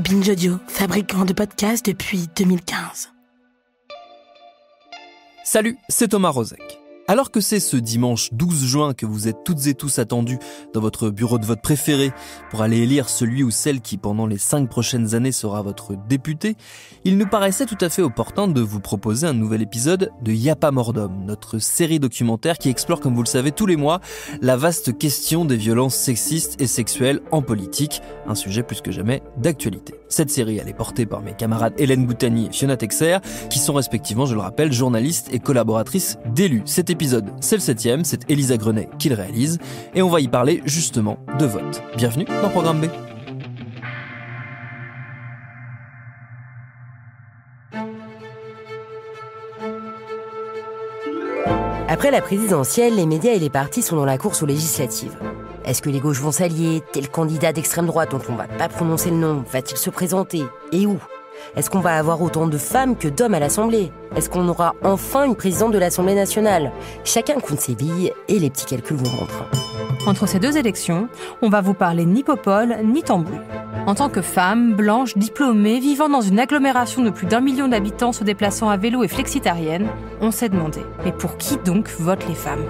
Binge Audio, fabricant de podcasts depuis 2015. Salut, c'est Thomas Rozec. Alors que c'est ce dimanche 12 juin que vous êtes toutes et tous attendus dans votre bureau de vote préféré pour aller élire celui ou celle qui pendant les 5 prochaines années sera votre député, il nous paraissait tout à fait opportun de vous proposer un nouvel épisode de Y'a pas mort d'homme, notre série documentaire qui explore, comme vous le savez, tous les mois, la vaste question des violences sexistes et sexuelles en politique, un sujet plus que jamais d'actualité. Cette série, elle est portée par mes camarades Hélène Goutany et Fiona Texer, qui sont respectivement, je le rappelle, journalistes et collaboratrices d'Élus. Cet épisode, c'est le 7e, c'est Elisa Grenet qui le réalise, et on va y parler justement de vote. Bienvenue dans Programme B. Après la présidentielle, les médias et les partis sont dans la course aux législatives. Est-ce que les gauches vont s'allier? Tel candidat d'extrême droite dont on va pas prononcer le nom, va-t-il se présenter? Et où? Est-ce qu'on va avoir autant de femmes que d'hommes à l'Assemblée? Est-ce qu'on aura enfin une présidente de l'Assemblée nationale? Chacun compte ses billes et les petits calculs vous montrent. Entre ces deux élections, on va vous parler ni popole, ni tambour. En tant que femme, blanche, diplômée, vivant dans une agglomération de plus d'1 million d'habitants se déplaçant à vélo et flexitarienne, on s'est demandé, mais pour qui donc votent les femmes?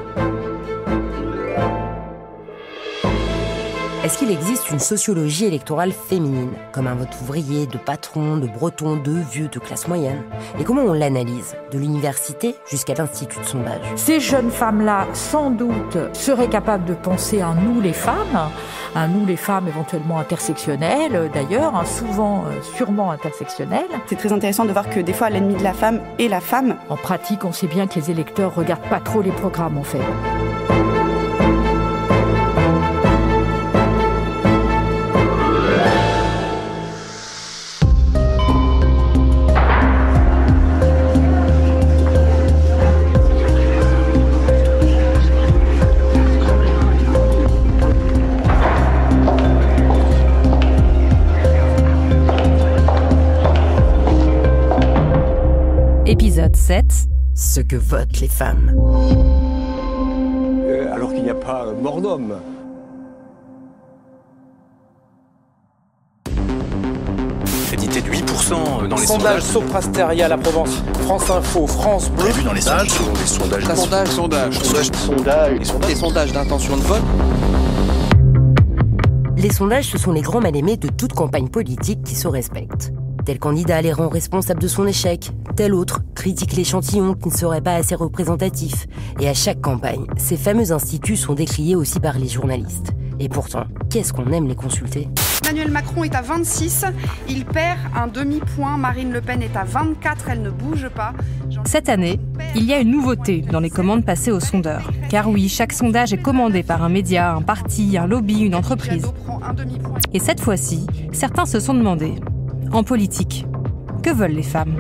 Est-ce qu'il existe une sociologie électorale féminine, comme un vote ouvrier, de patron, de breton, de vieux, de classe moyenne? Et comment on l'analyse, de l'université jusqu'à l'institut de sondage? Ces jeunes femmes-là, sans doute, seraient capables de penser à nous les femmes, éventuellement intersectionnelles d'ailleurs, souvent, sûrement intersectionnelles. C'est très intéressant de voir que des fois l'ennemi de la femme est la femme. En pratique, on sait bien que les électeurs regardent pas trop les programmes en fait. Épisode 7. Ce que votent les femmes. Alors qu'il n'y a pas mort d'homme. Crédité de 8% dans les sondages. Sondage Soprasteria à la Provence. France Info, France Bleu. Prévu dans les sondages. Les sondages. Les sondages d'intention de vote. Les sondages, ce sont les grands mal-aimés de toute campagne politique qui se respectent. Tel candidat les rend responsables de son échec, tel autre critique l'échantillon qui ne serait pas assez représentatif. Et à chaque campagne, ces fameux instituts sont décriés aussi par les journalistes. Et pourtant, qu'est-ce qu'on aime les consulter? Emmanuel Macron est à 26, il perd un demi-point, Marine Le Pen est à 24, elle ne bouge pas. Cette année, il y a une nouveauté dans les commandes passées aux sondeurs. Car oui, chaque sondage est commandé par un média, un parti, un lobby, une entreprise. Et cette fois-ci, certains se sont demandés... En politique, que veulent les femmes?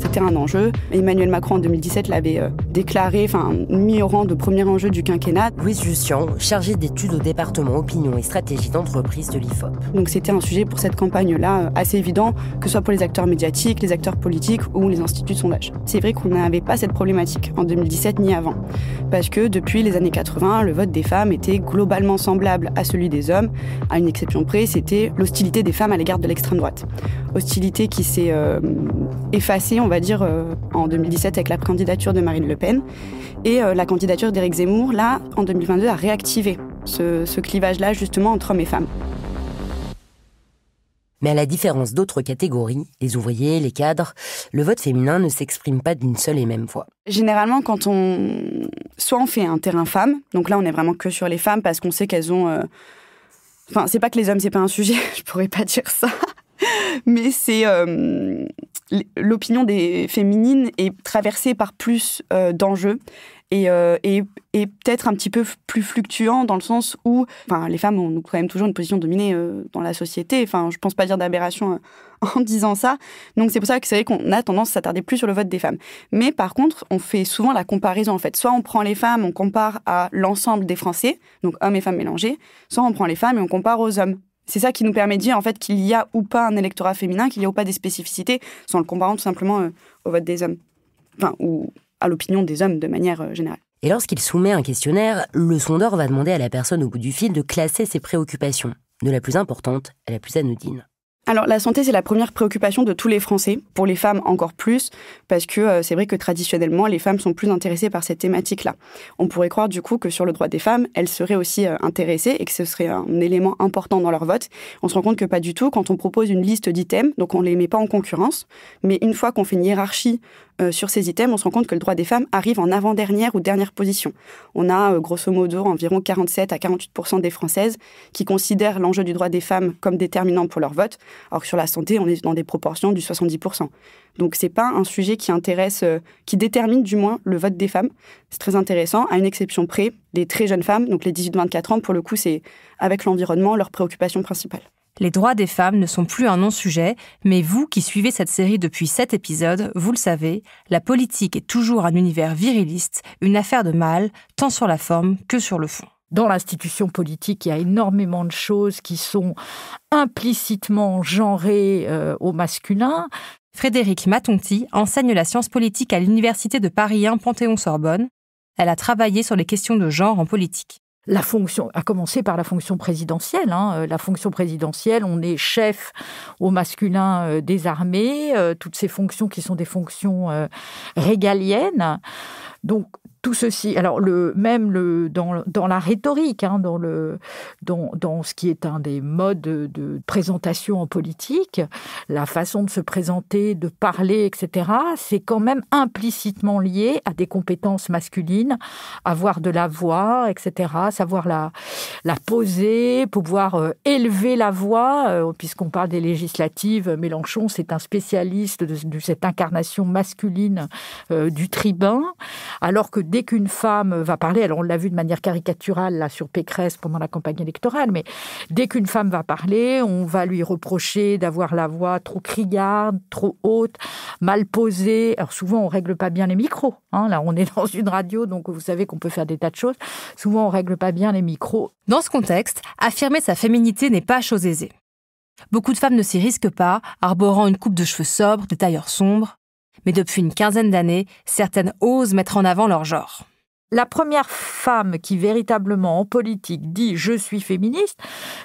C'était un enjeu. Emmanuel Macron, en 2017, l'avait déclaré, mis au rang de premier enjeu du quinquennat. Louise Jussian, chargée d'études au département opinion et stratégie d'entreprise de l'IFOP. Donc c'était un sujet pour cette campagne-là assez évident, que ce soit pour les acteurs médiatiques, les acteurs politiques ou les instituts de sondage. C'est vrai qu'on n'avait pas cette problématique en 2017 ni avant, parce que depuis les années 80, le vote des femmes était globalement semblable à celui des hommes. À une exception près, c'était l'hostilité des femmes à l'égard de l'extrême droite. Hostilité qui s'est effacée, on va dire, en 2017 avec la candidature de Marine Le Pen. Et la candidature d'Éric Zemmour, là, en 2022, a réactivé ce clivage-là, justement, entre hommes et femmes. Mais à la différence d'autres catégories, les ouvriers, les cadres, le vote féminin ne s'exprime pas d'une seule et même voix. Généralement, quand soit on fait un terrain femme, donc là, on est vraiment que sur les femmes, parce qu'on sait qu'elles ont... c'est pas que les hommes, c'est pas un sujet, je pourrais pas dire ça. Mais c'est... l'opinion des féminines est traversée par plus d'enjeux et peut-être un petit peu plus fluctuant dans le sens où les femmes ont quand même toujours une position dominée dans la société. Je pense pas dire d'aberration en disant ça. Donc c'est pour ça que c'est vrai qu'on a tendance à s'attarder plus sur le vote des femmes. Mais par contre, on fait souvent la comparaison en fait. Soit on prend les femmes, on compare à l'ensemble des Français, donc hommes et femmes mélangés, soit on prend les femmes et on compare aux hommes. C'est ça qui nous permet de dire en fait, qu'il y a ou pas un électorat féminin, qu'il y a ou pas des spécificités, sans le comparant tout simplement au vote des hommes. Ou à l'opinion des hommes de manière générale. Et lorsqu'il soumet un questionnaire, le sondeur va demander à la personne au bout du fil de classer ses préoccupations, de la plus importante à la plus anodine. Alors, la santé, c'est la première préoccupation de tous les Français, pour les femmes encore plus, parce que c'est vrai que traditionnellement, les femmes sont plus intéressées par cette thématique-là. On pourrait croire du coup que sur le droit des femmes, elles seraient aussi intéressées et que ce serait un élément important dans leur vote. On se rend compte que pas du tout, quand on propose une liste d'items, donc on ne les met pas en concurrence, mais une fois qu'on fait une hiérarchie sur ces items, on se rend compte que le droit des femmes arrive en avant-dernière ou dernière position. On a grosso modo environ 47 à 48% des Françaises qui considèrent l'enjeu du droit des femmes comme déterminant pour leur vote, alors que sur la santé, on est dans des proportions du 70%. Donc, c'est pas un sujet qui intéresse, qui détermine du moins le vote des femmes. C'est très intéressant, à une exception près, les très jeunes femmes, donc les 18-24 ans, pour le coup, c'est avec l'environnement leur préoccupation principale. Les droits des femmes ne sont plus un non-sujet, mais vous qui suivez cette série depuis 7 épisodes, vous le savez, la politique est toujours un univers viriliste, une affaire de mâle, tant sur la forme que sur le fond. Dans l'institution politique, il y a énormément de choses qui sont implicitement genrées au masculin. Frédérique Matonti enseigne la science politique à l'université de Paris 1 Panthéon-Sorbonne. Elle a travaillé sur les questions de genre en politique. La fonction, à commencer par la fonction présidentielle. La fonction présidentielle, on est chef au masculin des armées, toutes ces fonctions qui sont des fonctions régaliennes. Donc, tout ceci, alors dans la rhétorique, dans ce qui est un des modes de présentation en politique, la façon de se présenter, de parler, etc., c'est quand même implicitement lié à des compétences masculines, avoir de la voix, etc., savoir la poser, pouvoir élever la voix, puisqu'on parle des législatives, Mélenchon, c'est un spécialiste de cette incarnation masculine du tribun, alors que dès qu'une femme va parler, alors on l'a vu de manière caricaturale là, sur Pécresse pendant la campagne électorale, mais dès qu'une femme va parler, on va lui reprocher d'avoir la voix trop criarde, trop haute, mal posée. Alors souvent, on ne règle pas bien les micros. Là, on est dans une radio, donc vous savez qu'on peut faire des tas de choses. Souvent, on ne règle pas bien les micros. Dans ce contexte, affirmer sa féminité n'est pas chose aisée. Beaucoup de femmes ne s'y risquent pas, arborant une coupe de cheveux sobres, de tailleurs sombres. Mais depuis une quinzaine d'années, certaines osent mettre en avant leur genre. La première femme qui véritablement en politique dit « je suis féministe »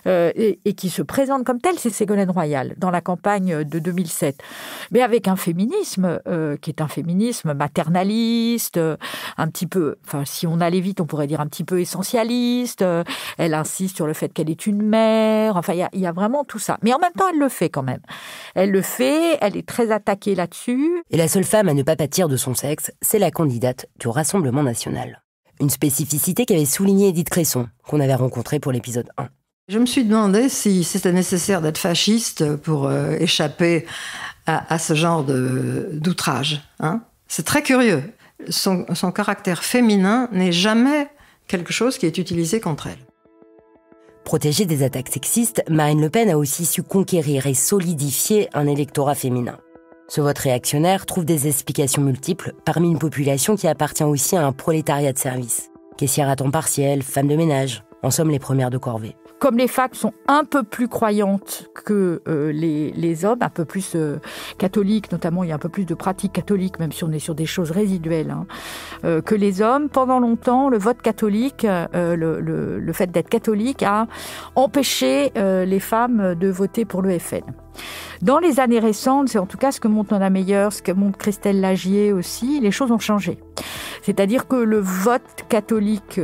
et qui se présente comme telle, c'est Ségolène Royal, dans la campagne de 2007. Mais avec un féminisme qui est un féminisme maternaliste, un petit peu, enfin si on allait vite, on pourrait dire un petit peu essentialiste, elle insiste sur le fait qu'elle est une mère, enfin il y a vraiment tout ça. Mais en même temps, elle le fait quand même. Elle le fait, elle est très attaquée là-dessus. Et la seule femme à ne pas pâtir de son sexe, c'est la candidate du Rassemblement National. Une spécificité qu'avait soulignée Edith Cresson, qu'on avait rencontrée pour l'épisode 1. Je me suis demandé si c'était nécessaire d'être fasciste pour échapper à ce genre d'outrage. C'est très curieux. Son caractère féminin n'est jamais quelque chose qui est utilisé contre elle. Protégée des attaques sexistes, Marine Le Pen a aussi su conquérir et solidifier un électorat féminin. Ce vote réactionnaire trouve des explications multiples parmi une population qui appartient aussi à un prolétariat de service. Caissières à temps partiel, femmes de ménage, en somme les premières de corvée. Comme les femmes sont un peu plus croyantes que les hommes, un peu plus catholiques, notamment il y a un peu plus de pratiques catholiques, même si on est sur des choses résiduelles, que les hommes, pendant longtemps, le vote catholique, le fait d'être catholique a empêché les femmes de voter pour le FN. Dans les années récentes, c'est en tout cas ce que montre Nona Meyer, ce que montre Christelle Lagier aussi, les choses ont changé. C'est-à-dire que le vote catholique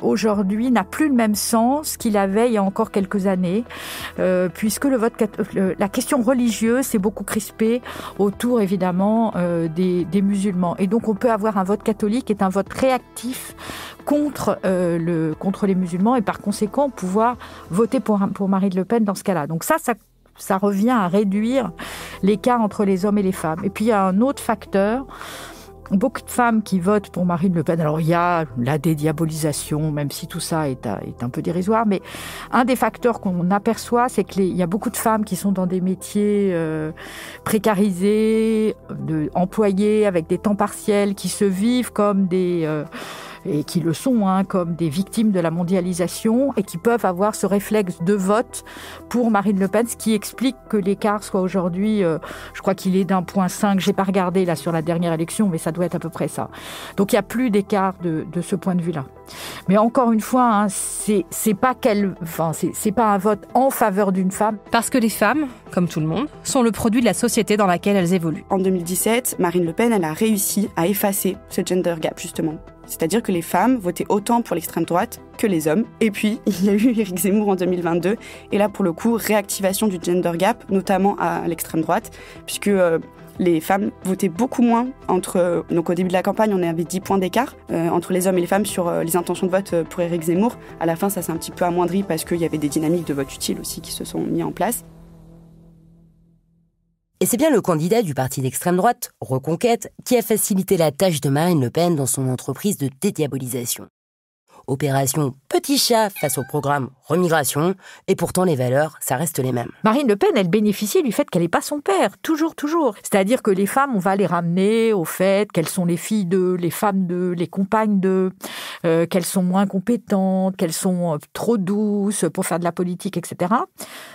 aujourd'hui n'a plus le même sens qu'il avait il y a encore quelques années, puisque la question religieuse s'est beaucoup crispée autour évidemment des musulmans. Et donc on peut avoir un vote catholique qui est un vote réactif contre les musulmans et par conséquent pouvoir voter pour Marine Le Pen dans ce cas-là. Donc ça revient à réduire l'écart entre les hommes et les femmes. Et puis, il y a un autre facteur. Beaucoup de femmes qui votent pour Marine Le Pen. Alors, il y a la dédiabolisation, même si tout ça est un peu dérisoire. Mais un des facteurs qu'on aperçoit, c'est qu'il y a beaucoup de femmes qui sont dans des métiers précarisés, employées avec des temps partiels, qui se vivent comme des et qui le sont, comme des victimes de la mondialisation, et qui peuvent avoir ce réflexe de vote pour Marine Le Pen, ce qui explique que l'écart soit aujourd'hui, je crois qu'il est d'1,5, j'ai pas regardé là sur la dernière élection, mais ça doit être à peu près ça. Donc il n'y a plus d'écart de ce point de vue-là. Mais encore une fois, c'est pas un vote en faveur d'une femme. Parce que les femmes, comme tout le monde, sont le produit de la société dans laquelle elles évoluent. En 2017, Marine Le Pen, elle a réussi à effacer ce gender gap, justement. C'est-à-dire que les femmes votaient autant pour l'extrême droite que les hommes. Et puis, il y a eu Éric Zemmour en 2022. Et là, pour le coup, réactivation du gender gap, notamment à l'extrême droite, puisque les femmes votaient beaucoup moins entre... Donc au début de la campagne, on avait 10 points d'écart entre les hommes et les femmes sur les intentions de vote pour Éric Zemmour. À la fin, ça s'est un petit peu amoindri parce qu'il y avait des dynamiques de vote utile aussi qui se sont mises en place. Et c'est bien le candidat du parti d'extrême droite, Reconquête, qui a facilité la tâche de Marine Le Pen dans son entreprise de dédiabolisation. Opération Petit Chat face au programme Remigration, et pourtant les valeurs, ça reste les mêmes. Marine Le Pen, elle bénéficie du fait qu'elle n'est pas son père, toujours. C'est-à-dire que les femmes, on va les ramener au fait qu'elles sont les filles d'eux, les femmes d'eux, les compagnes d'eux, qu'elles sont moins compétentes, qu'elles sont trop douces pour faire de la politique, etc.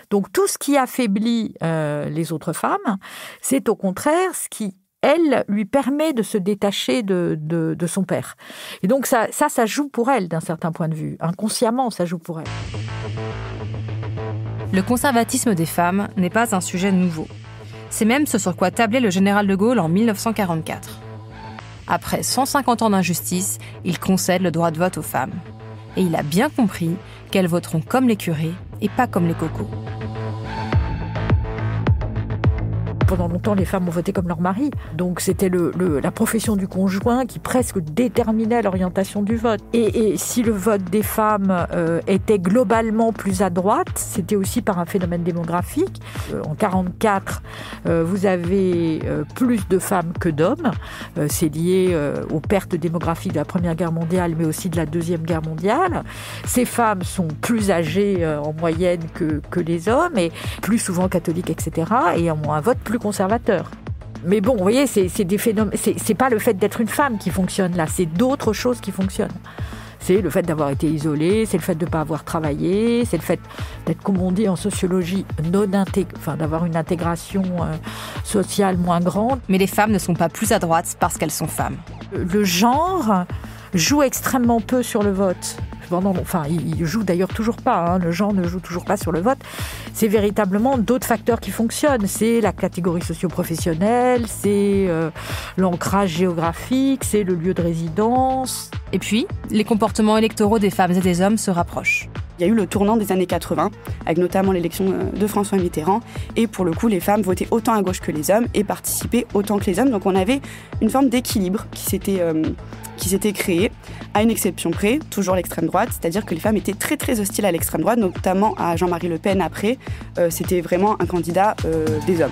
Donc tout ce qui affaiblit les autres femmes, c'est au contraire ce qui... elle lui permet de se détacher de son père. Et donc ça joue pour elle d'un certain point de vue. Inconsciemment, ça joue pour elle. Le conservatisme des femmes n'est pas un sujet nouveau. C'est même ce sur quoi tablait le général de Gaulle en 1944. Après 150 ans d'injustice, il concède le droit de vote aux femmes. Et il a bien compris qu'elles voteront comme les curés et pas comme les cocos. Pendant longtemps, les femmes ont voté comme leur mari. Donc, c'était la profession du conjoint qui presque déterminait l'orientation du vote. Et si le vote des femmes était globalement plus à droite, c'était aussi par un phénomène démographique. En 1944, vous avez plus de femmes que d'hommes. C'est lié aux pertes démographiques de la Première Guerre mondiale, mais aussi de la Deuxième Guerre mondiale. Ces femmes sont plus âgées en moyenne que les hommes, et plus souvent catholiques, etc., et ont un vote plus conservateur. Mais bon, vous voyez, c'est des phénomènes. C'est pas le fait d'être une femme qui fonctionne là, c'est d'autres choses qui fonctionnent. C'est le fait d'avoir été isolée, c'est le fait de ne pas avoir travaillé, c'est le fait d'être, comme on dit en sociologie, d'avoir une intégration sociale moins grande. Mais les femmes ne sont pas plus à droite parce qu'elles sont femmes. Le genre joue extrêmement peu sur le vote. Il joue d'ailleurs toujours pas, le genre ne joue toujours pas sur le vote. C'est véritablement d'autres facteurs qui fonctionnent. C'est la catégorie socio-professionnelle, c'est l'ancrage géographique, c'est le lieu de résidence. Et puis, les comportements électoraux des femmes et des hommes se rapprochent. Il y a eu le tournant des années 80, avec notamment l'élection de François Mitterrand. Et pour le coup, les femmes votaient autant à gauche que les hommes et participaient autant que les hommes. Donc on avait une forme d'équilibre qui s'était créée, à une exception près, toujours l'extrême droite. C'est-à-dire que les femmes étaient très très hostiles à l'extrême droite, notamment à Jean-Marie Le Pen après. C'était vraiment un candidat des hommes.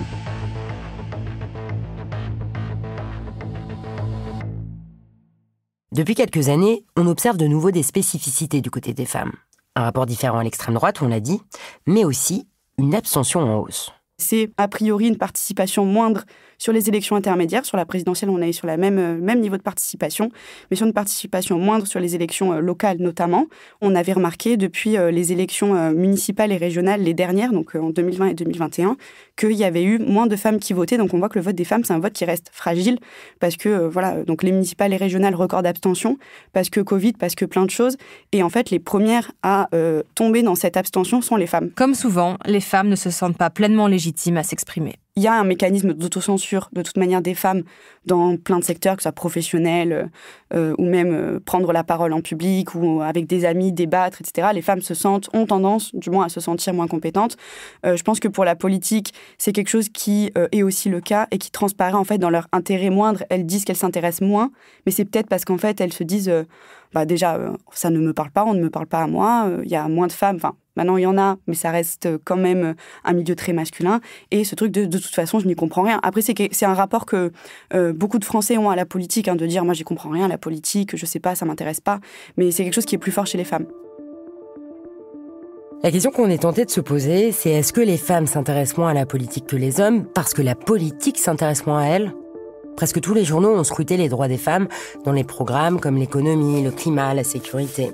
Depuis quelques années, on observe de nouveau des spécificités du côté des femmes. Un rapport différent à l'extrême droite, on l'a dit, mais aussi une abstention en hausse. C'est a priori une participation moindre sur les élections intermédiaires. Sur la présidentielle, on est sur le même niveau de participation, mais sur une participation moindre sur les élections locales notamment. On avait remarqué depuis les élections municipales et régionales, les dernières, donc en 2020 et 2021, qu'il y avait eu moins de femmes qui votaient. Donc on voit que le vote des femmes, c'est un vote qui reste fragile parce que donc les municipales et régionales, record d'abstention, parce que Covid, parce que plein de choses. Et en fait, les premières à tomber dans cette abstention sont les femmes. Comme souvent, les femmes ne se sentent pas pleinement légitimes à s'exprimer. Il y a un mécanisme d'autocensure, de toute manière, des femmes dans plein de secteurs, que ce soit professionnel ou même prendre la parole en public ou avec des amis, débattre, etc. Les femmes ont tendance, du moins, à se sentir moins compétentes. Je pense que pour la politique, c'est quelque chose qui est aussi le cas et qui transparaît, en fait, dans leur intérêt moindre. Elles disent qu'elles s'intéressent moins, mais c'est peut-être parce qu'en fait, elles se disent ça ne me parle pas, on ne me parle pas à moi, il y a moins de femmes, maintenant, il y en a, mais ça reste quand même un milieu très masculin. Et ce truc de toute façon, je n'y comprends rien. Après, c'est un rapport que beaucoup de Français ont à la politique, de dire « moi, j'y comprends rien à la politique, je sais pas, ça m'intéresse pas ». Mais c'est quelque chose qui est plus fort chez les femmes. La question qu'on est tenté de se poser, c'est est-ce que les femmes s'intéressent moins à la politique que les hommes parce que la politique s'intéresse moins à elles ? Presque tous les journaux ont scruté les droits des femmes dans les programmes comme l'économie, le climat, la sécurité.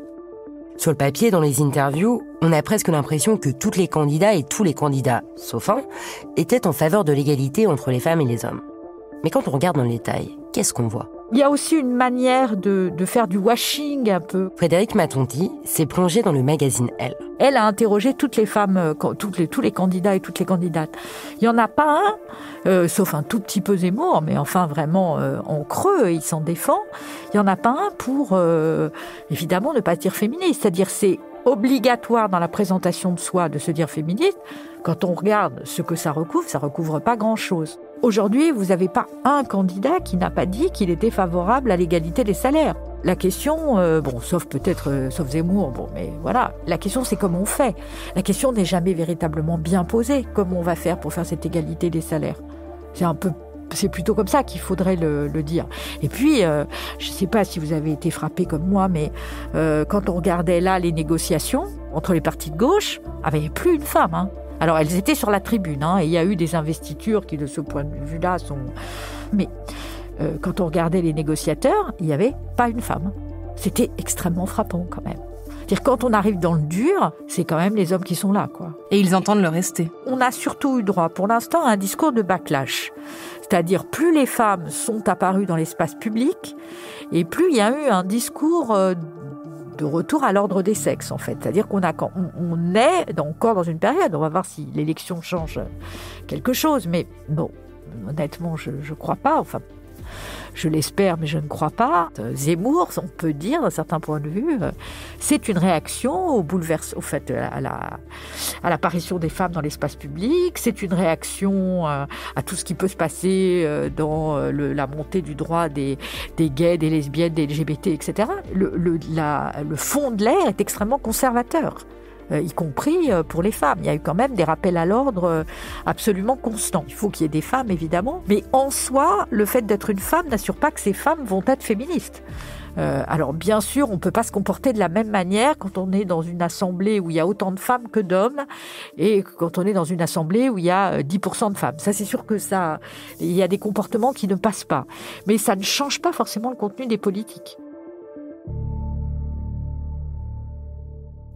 Sur le papier, dans les interviews, on a presque l'impression que toutes les candidats et tous les candidats, sauf un, étaient en faveur de l'égalité entre les femmes et les hommes. Mais quand on regarde dans le détail, qu'est-ce qu'on voit ? Il y a aussi une manière de faire du washing un peu. Frédérique Matonti s'est plongée dans le magazine Elle. Elle a interrogé toutes les femmes, tous les candidats et toutes les candidates. Il n'y en a pas un, sauf un tout petit peu Zemmour, mais enfin vraiment en creux, il s'en défend. Il n'y en a pas un pour, évidemment, ne pas se dire féministe. C'est-à-dire c'est obligatoire dans la présentation de soi de se dire féministe. Quand on regarde ce que ça recouvre pas grand-chose. Aujourd'hui, vous n'avez pas un candidat qui n'a pas dit qu'il était favorable à l'égalité des salaires. La question, sauf Zemmour, mais voilà. La question, c'est comment on fait. La question n'est jamais véritablement bien posée. Comment on va faire pour faire cette égalité des salaires ? C'est plutôt comme ça qu'il faudrait le dire. Et puis, je ne sais pas si vous avez été frappé comme moi, mais quand on regardait là les négociations entre les partis de gauche, il n'y avait plus une femme, hein. Alors, elles étaient sur la tribune, hein, et il y a eu des investitures qui, de ce point de vue-là, sont... Mais quand on regardait les négociateurs, il n'y avait pas une femme. C'était extrêmement frappant, quand même. C'est-à-dire, quand on arrive dans le dur, c'est quand même les hommes qui sont là, quoi. Et ils entendent le rester. On a surtout eu droit, pour l'instant, à un discours de backlash. C'est-à-dire, plus les femmes sont apparues dans l'espace public, et plus il y a eu un discours... de retour à l'ordre des sexes, en fait. C'est-à-dire qu'on est encore dans une période, on va voir si l'élection change quelque chose, mais bon, honnêtement, je ne crois pas, enfin, je l'espère, mais je ne crois pas. Zemmour, on peut dire, d'un certain point de vue, c'est une réaction à l'apparition des femmes dans l'espace public, c'est une réaction à tout ce qui peut se passer dans la montée du droit des gays, des lesbiennes, des LGBT, etc. Le fond de l'air est extrêmement conservateur, y compris pour les femmes. Il y a eu quand même des rappels à l'ordre absolument constants. Il faut qu'il y ait des femmes, évidemment. Mais en soi, le fait d'être une femme n'assure pas que ces femmes vont être féministes. Alors, bien sûr, on ne peut pas se comporter de la même manière quand on est dans une assemblée où il y a autant de femmes que d'hommes et quand on est dans une assemblée où il y a 10% de femmes. Ça, c'est sûr que ça... Il y a des comportements qui ne passent pas. Mais ça ne change pas forcément le contenu des politiques.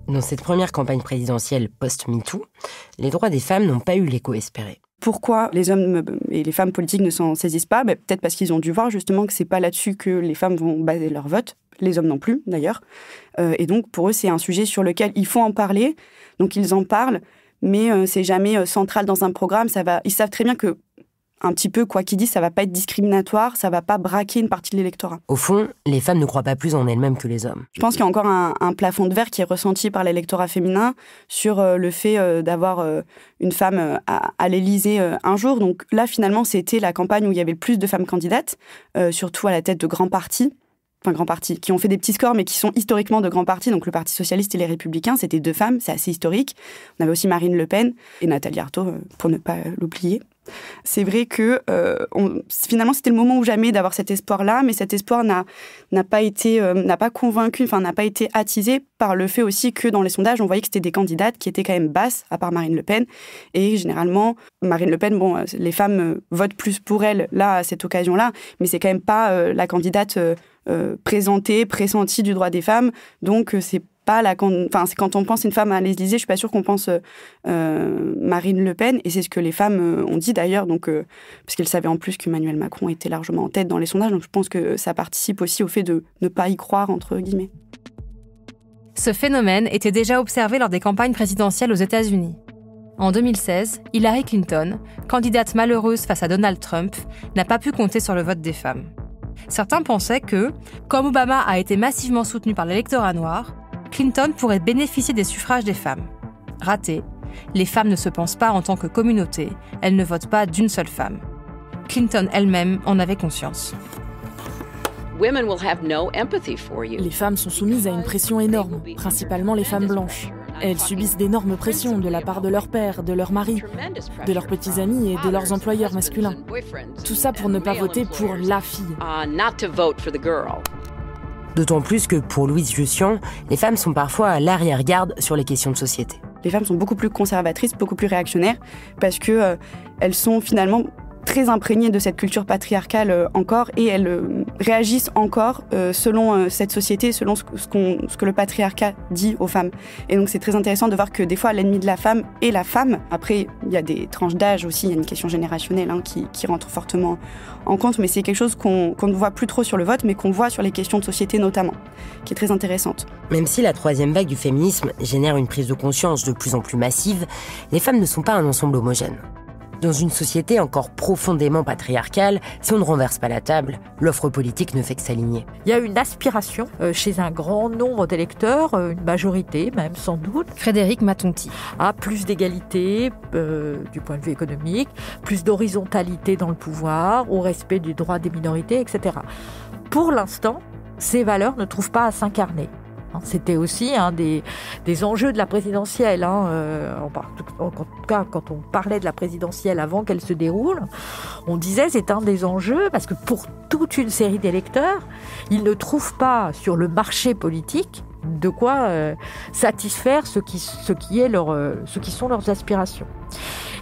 Dans cette première campagne présidentielle post-MeToo, les droits des femmes n'ont pas eu l'écho espéré. Pourquoi les hommes et les femmes politiques ne s'en saisissent pas ? Peut-être parce qu'ils ont dû voir justement que c'est pas là-dessus que les femmes vont baser leur vote, les hommes non plus d'ailleurs. Et donc pour eux c'est un sujet sur lequel il faut en parler, donc ils en parlent, mais c'est jamais central dans un programme. Ils savent très bien que un petit peu quoi qu'ils disent, ça va pas être discriminatoire, ça va pas braquer une partie de l'électorat. Au fond, les femmes ne croient pas plus en elles-mêmes que les hommes. Je pense qu'il y a encore un plafond de verre qui est ressenti par l'électorat féminin sur le fait d'avoir une femme à l'Élysée un jour. Donc là, finalement, c'était la campagne où il y avait le plus de femmes candidates, surtout à la tête de grands partis. Enfin, grands partis, qui ont fait des petits scores, mais qui sont historiquement de grands partis. Donc, le Parti Socialiste et les Républicains, c'était 2 femmes, c'est assez historique. On avait aussi Marine Le Pen et Nathalie Arthaud, pour ne pas l'oublier. C'est vrai que, finalement, c'était le moment ou jamais d'avoir cet espoir-là, mais cet espoir n'a pas convaincu, enfin, n'a pas été attisé par le fait aussi que, dans les sondages, on voyait que c'était des candidates qui étaient quand même basses, à part Marine Le Pen. Et, généralement, Marine Le Pen, bon, les femmes votent plus pour elle, là, à cette occasion-là, mais c'est quand même pas la candidate... présentée, pressentie du droit des femmes. Donc, c'est pas quand on pense une femme à l'Élysée, je suis pas sûre qu'on pense Marine Le Pen. Et c'est ce que les femmes ont dit d'ailleurs, parce qu'elles savaient en plus qu'Emmanuel Macron était largement en tête dans les sondages. Donc, je pense que ça participe aussi au fait de ne pas y croire, entre guillemets. Ce phénomène était déjà observé lors des campagnes présidentielles aux États-Unis. En 2016, Hillary Clinton, candidate malheureuse face à Donald Trump, n'a pas pu compter sur le vote des femmes. Certains pensaient que, comme Obama a été massivement soutenu par l'électorat noir, Clinton pourrait bénéficier des suffrages des femmes. Raté, les femmes ne se pensent pas en tant que communauté, elles ne votent pas d'une seule femme. Clinton elle-même en avait conscience. Les femmes sont soumises à une pression énorme, principalement les femmes blanches. Elles subissent d'énormes pressions de la part de leur père, de leur mari, de leurs petits amis et de leurs employeurs masculins. Tout ça pour ne pas voter pour la fille. D'autant plus que pour Louise Jussian, les femmes sont parfois à l'arrière-garde sur les questions de société. Les femmes sont beaucoup plus conservatrices, beaucoup plus réactionnaires, parce que elles sont finalement très imprégnées de cette culture patriarcale encore, et elles réagissent encore selon cette société, selon ce que le patriarcat dit aux femmes. Et donc c'est très intéressant de voir que des fois l'ennemi de la femme est la femme. Après, il y a des tranches d'âge aussi, il y a une question générationnelle hein, qui rentre fortement en compte, mais c'est quelque chose qu'on ne voit plus trop sur le vote, mais qu'on voit sur les questions de société notamment, qui est très intéressante. Même si la troisième vague du féminisme génère une prise de conscience de plus en plus massive, les femmes ne sont pas un ensemble homogène. Dans une société encore profondément patriarcale, si on ne renverse pas la table, l'offre politique ne fait que s'aligner. Il y a une aspiration chez un grand nombre d'électeurs, une majorité même sans doute. Frédérique Matonti. À plus d'égalité du point de vue économique, plus d'horizontalité dans le pouvoir, au respect des droits des minorités, etc. Pour l'instant, ces valeurs ne trouvent pas à s'incarner. C'était aussi un des enjeux de la présidentielle. En tout cas, quand on parlait de la présidentielle avant qu'elle se déroule, on disait c'est un des enjeux parce que pour toute une série d'électeurs, ils ne trouvent pas sur le marché politique de quoi satisfaire ce qui sont leurs aspirations.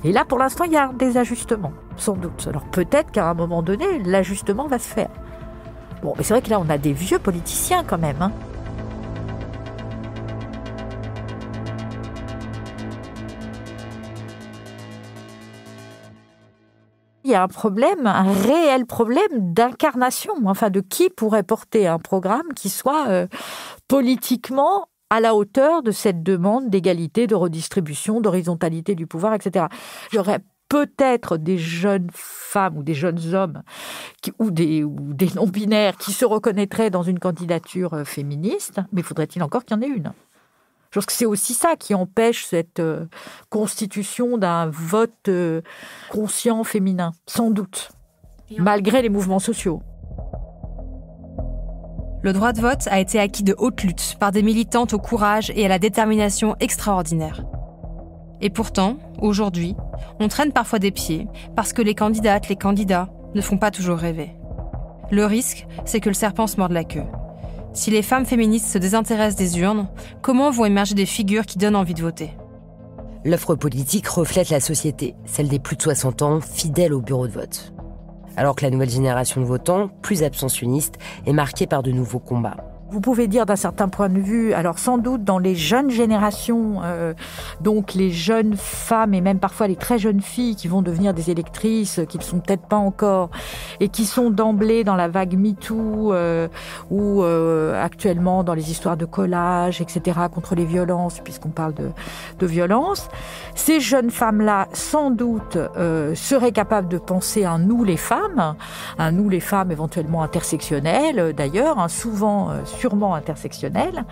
Et là, pour l'instant, il y a des ajustements, sans doute. Alors peut-être qu'à un moment donné, l'ajustement va se faire. Bon, mais c'est vrai que là, on a des vieux politiciens quand même, hein. Il y a un problème, un réel problème d'incarnation, enfin de qui pourrait porter un programme qui soit politiquement à la hauteur de cette demande d'égalité, de redistribution, d'horizontalité du pouvoir, etc. J'aurais peut-être des jeunes femmes ou des jeunes hommes ou des non-binaires qui se reconnaîtraient dans une candidature féministe, mais faudrait-il encore qu'il y en ait une ? Je pense que c'est aussi ça qui empêche cette constitution d'un vote conscient féminin, sans doute, malgré les mouvements sociaux. Le droit de vote a été acquis de haute lutte par des militantes au courage et à la détermination extraordinaire. Et pourtant, aujourd'hui, on traîne parfois des pieds parce que les candidates, les candidats ne font pas toujours rêver. Le risque, c'est que le serpent se morde la queue. Si les femmes féministes se désintéressent des urnes, comment vont émerger des figures qui donnent envie de voter ? L'offre politique reflète la société, celle des plus de 60 ans, fidèles au bureau de vote. Alors que la nouvelle génération de votants, plus abstentionniste, est marquée par de nouveaux combats. Vous pouvez dire d'un certain point de vue, alors sans doute dans les jeunes générations, donc les jeunes femmes et même parfois les très jeunes filles qui vont devenir des électrices, qui ne sont peut-être pas encore, et qui sont d'emblée dans la vague MeToo, ou actuellement dans les histoires de collage, etc., contre les violences, puisqu'on parle de violences. Ces jeunes femmes-là, sans doute, seraient capables de penser à nous les femmes éventuellement intersectionnelles, d'ailleurs, hein, souvent sûrement intersectionnelle,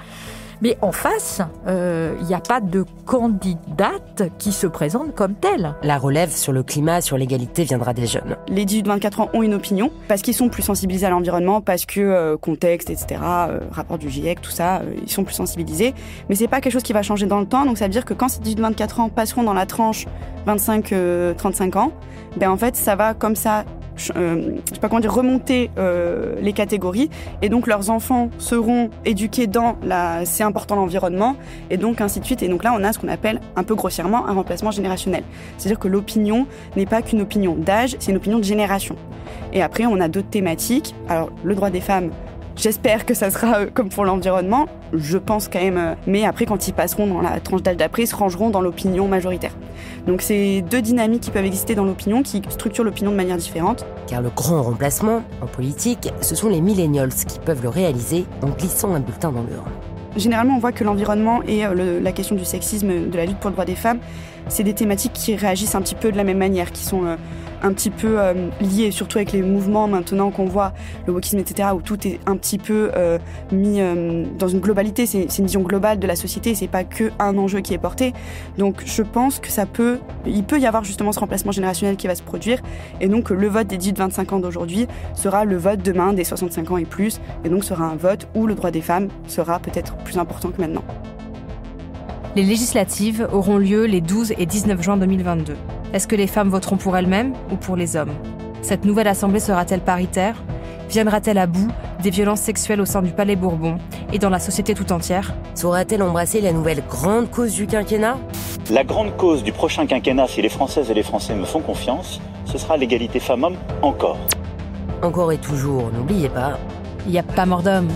mais en face, il n'y a pas de candidate qui se présente comme telle. La relève sur le climat, sur l'égalité viendra des jeunes. Les 18-24 ans ont une opinion, parce qu'ils sont plus sensibilisés à l'environnement, parce que contexte, etc., rapport du GIEC, tout ça, ils sont plus sensibilisés, mais c'est pas quelque chose qui va changer dans le temps, donc ça veut dire que quand ces 18-24 ans passeront dans la tranche 25-35 ans, ben en fait, ça va comme ça je sais pas comment dire, remonter les catégories, et donc leurs enfants seront éduqués dans la c'est important l'environnement, et donc ainsi de suite. Et donc là on a ce qu'on appelle un peu grossièrement un remplacement générationnel, c'est-à-dire que l'opinion n'est pas qu'une opinion d'âge, c'est une opinion de génération. Et après on a d'autres thématiques, alors le droit des femmes, j'espère que ça sera comme pour l'environnement, je pense quand même, mais après quand ils passeront dans la tranche d'âge d'après, ils se rangeront dans l'opinion majoritaire. Donc c'est deux dynamiques qui peuvent exister dans l'opinion, qui structurent l'opinion de manière différente. Car le grand remplacement en politique, ce sont les millennials qui peuvent le réaliser en glissant un bulletin dans l'urne. Généralement, on voit que l'environnement et la question du sexisme, de la lutte pour le droit des femmes, c'est des thématiques qui réagissent un petit peu de la même manière, qui sont un petit peu liées, surtout avec les mouvements maintenant qu'on voit, le wokisme, etc., où tout est un petit peu mis dans une globalité, c'est une vision globale de la société, c'est pas qu'un enjeu qui est porté. Donc je pense que il peut y avoir justement ce remplacement générationnel qui va se produire, et donc le vote des 18-25 ans d'aujourd'hui sera le vote demain des 65 ans et plus, et donc sera un vote où le droit des femmes sera peut-être plus important que maintenant. Les législatives auront lieu les 12 et 19 juin 2022. Est-ce que les femmes voteront pour elles-mêmes ou pour les hommes ? Cette nouvelle assemblée sera-t-elle paritaire ? Viendra-t-elle à bout des violences sexuelles au sein du Palais Bourbon et dans la société tout entière ? Saura-t-elle embrasser la nouvelle grande cause du quinquennat ? La grande cause du prochain quinquennat, si les Françaises et les Français me font confiance, ce sera l'égalité femmes-hommes encore. Encore et toujours, n'oubliez pas, il n'y a pas mort d'homme.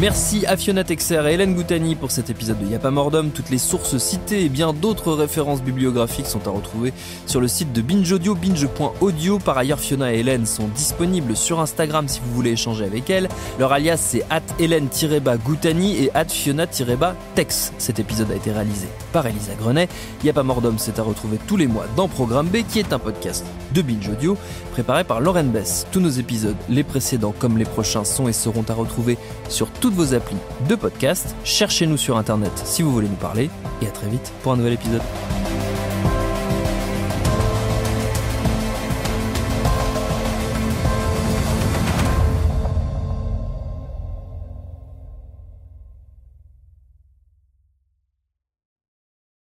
Merci à Fiona Texer et Hélène Goutany pour cet épisode de Y'a pas mort d'homme. Toutes les sources citées et bien d'autres références bibliographiques sont à retrouver sur le site de Binge Audio, binge.audio. Par ailleurs, Fiona et Hélène sont disponibles sur Instagram si vous voulez échanger avec elles. Leur alias, c'est @Hélène-Goutany et @Fiona-Tex. Cet épisode a été réalisé par Elisa Grenet. Y'a pas mort d'homme, c'est à retrouver tous les mois dans Programme B, qui est un podcast de Binge Audio préparé par Lorraine Besse. Tous nos épisodes, les précédents comme les prochains, sont et seront à retrouver sur toutes vos applis de podcast. Cherchez-nous sur internet si vous voulez nous parler, et à très vite pour un nouvel épisode.